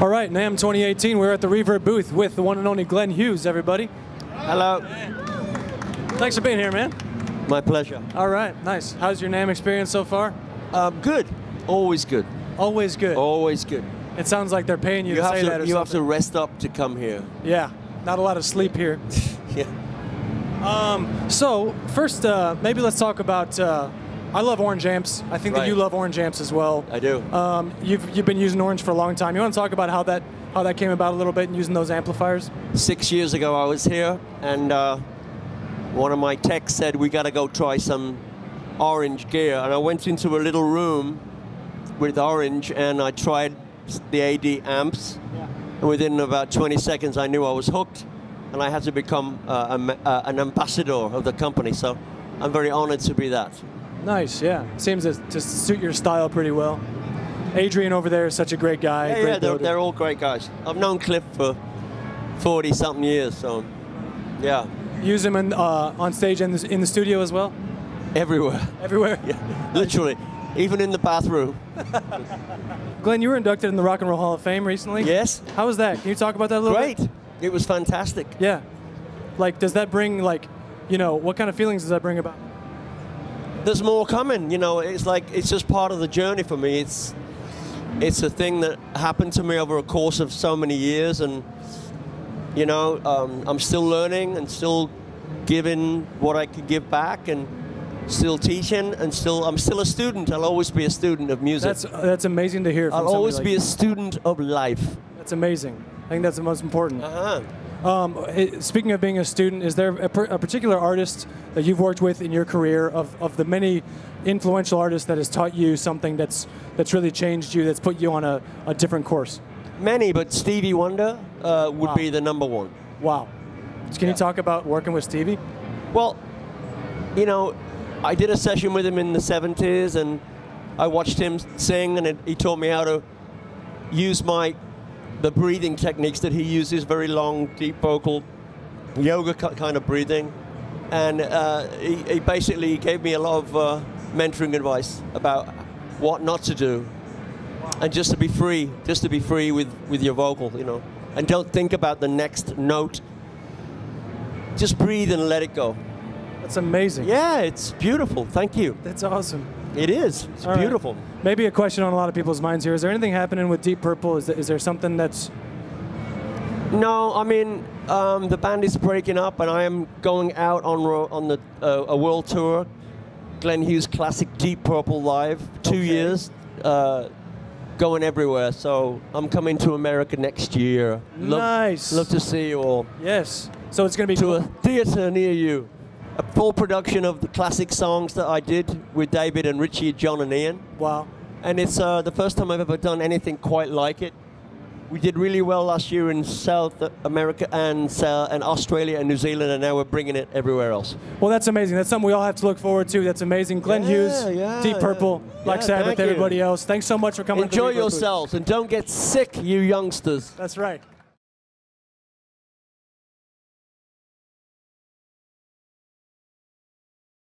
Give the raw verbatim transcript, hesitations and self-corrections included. All right, NAMM twenty eighteen, we're at the Reverb booth with the one and only Glenn Hughes, everybody. Hello. Thanks for being here, man. My pleasure. All right, nice. How's your NAMM experience so far? Um, good. Always good. Always good. Always good. It sounds like they're paying you, you to say to, that or you something. You have to rest up to come here. Yeah, not a lot of sleep here. Yeah. Um, so, first, uh, maybe let's talk about, uh, I love Orange Amps. I think right. that you love Orange Amps as well. I do. Um, you've, you've been using Orange for a long time. You want to talk about how that, how that came about a little bit and using those amplifiers? Six years ago, I was here, and uh, one of my techs said, we got to go try some Orange gear. And I went into a little room with Orange, and I tried the A D amps. Yeah. And within about twenty seconds, I knew I was hooked. And I had to become uh, a, uh, an ambassador of the company, so I'm very honored to be that. Nice, yeah. Seems to, to suit your style pretty well. Adrian over there is such a great guy. Yeah, great yeah they're, they're all great guys. I've known Cliff for forty-something years, so yeah. Use him in, uh, on stage and in the studio as well? Everywhere. Everywhere? Yeah, literally. Even in the bathroom. Glenn, you were inducted in the Rock and Roll Hall of Fame recently. Yes. How was that? Can you talk about that a little great. bit? Great. It was fantastic. Yeah. Like, does that bring, like, you know, what kind of feelings does that bring about? There's more coming, you know. It's like, it's just part of the journey for me. It's it's a thing that happened to me over a course of so many years. And, you know, um, I'm still learning and still giving what I can give back and still teaching and still, I'm still a student. I'll always be a student of music. That's, that's amazing to hear from I'll always like be that. a student of life. That's amazing. I think that's the most important. Uh-huh. um, it, speaking of being a student, is there a, per, a particular artist that you've worked with in your career of, of the many influential artists that has taught you something that's that's really changed you, that's put you on a, a different course? Many, but Stevie Wonder uh, would wow. be the number one. Wow. Can yeah. you talk about working with Stevie? Well, you know, I did a session with him in the seventies, and I watched him sing, and it, he taught me how to use my... the breathing techniques that he uses, very long, deep vocal, yoga kind of breathing. And uh, he, he basically gave me a lot of uh, mentoring advice about what not to do. Wow. And just to be free, just to be free with, with your vocal, you know. And don't think about the next note. Just breathe and let it go. That's amazing. Yeah, it's beautiful. Thank you. That's awesome. It is. It's All beautiful. Right. Maybe a question on a lot of people's minds here. Is there anything happening with Deep Purple? Is there, is there something that's... No, I mean, um, the band is breaking up, and I am going out on, ro on the, uh, a world tour. Glenn Hughes Classic Deep Purple Live. Two okay. years. Uh, going everywhere. So I'm coming to America next year. Love, nice. Love to see you all. Yes. So it's going to be... To cool. a theater near you. A full production of the classic songs that I did with David and Richie, John and Ian. Wow. And it's uh, the first time I've ever done anything quite like it. We did really well last year in South America and, uh, and Australia and New Zealand, and now we're bringing it everywhere else. Well, that's amazing. That's something we all have to look forward to. That's amazing. Glenn yeah, Hughes, yeah, Deep Purple, yeah. Black yeah, Sabbath, everybody you. else. Thanks so much for coming. Enjoy yourselves, and don't get sick, you youngsters. That's right.